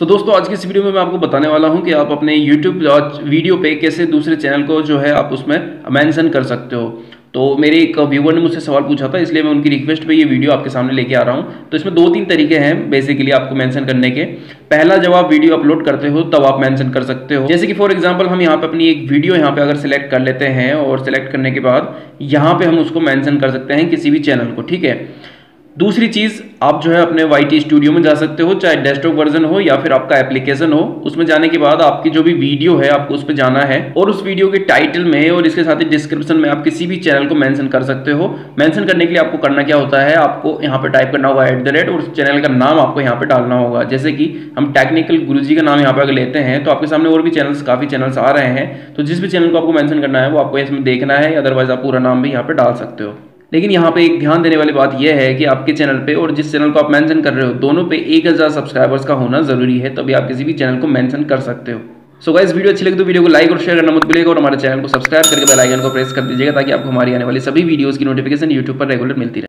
तो दोस्तों आज की इस वीडियो में मैं आपको बताने वाला हूं कि आप अपने YouTube वीडियो पे कैसे दूसरे चैनल को जो है आप उसमें मेंशन कर सकते हो। तो मेरे एक व्यूअर ने मुझसे सवाल पूछा था, इसलिए मैं उनकी रिक्वेस्ट पे ये वीडियो आपके सामने लेके आ रहा हूं। तो इसमें 2-3 तरीके हैं बेसिकली आपको मेंशन करने के। पहला, जब आप वीडियो अपलोड करते हो तब आप मेंशन कर सकते हो। जैसे कि फॉर एग्जांपल हम यहाँ पे अपनी एक वीडियो यहाँ पे अगर सिलेक्ट कर लेते हैं और सिलेक्ट करने के बाद यहाँ पे हम उसको मेंशन कर सकते हैं किसी भी चैनल को, ठीक है। दूसरी चीज़, आप जो है अपने YT स्टूडियो में जा सकते हो, चाहे डेस्कटॉप वर्जन हो या फिर आपका एप्लीकेशन हो। उसमें जाने के बाद आपकी जो भी वीडियो है आपको उस पर जाना है और उस वीडियो के टाइटल में और इसके साथ ही डिस्क्रिप्शन में आप किसी भी चैनल को मेंशन कर सकते हो। मेंशन करने के लिए आपको करना क्या होता है, आपको यहाँ पे टाइप करना होगा @ और उस चैनल का नाम आपको यहाँ पे डालना होगा। जैसे कि हम टेक्निकल गुरु जी का नाम यहाँ पे अगर लेते हैं तो आपके सामने और भी चैनल्स, काफ़ी चैनल्स आ रहे हैं। तो जिस भी चैनल को आपको मेंशन करना है वो आपको इसमें देखना है, अदरवाइज आप पूरा नाम भी यहाँ पे डाल सकते हो। लेकिन यहाँ पे एक ध्यान देने वाली बात यह है कि आपके चैनल पे और जिस चैनल को आप मेंशन कर रहे हो दोनों पे 1000 सब्सक्राइबर्स का होना जरूरी है, तभी आप किसी भी चैनल को मेंशन कर सकते हो। सो गाइस, वीडियो अच्छी लगी तो वीडियो को लाइक और शेयर करना मत भूलिएगा और हमारे चैनल को सब्सक्राइब करके बेल आइकन को प्रेस कर दीजिएगा ताकि आपको हमारी आने वाली सभी वीडियोज़ की नोटिफिकेशन यूट्यूब पर रेगुलर मिलती रहे।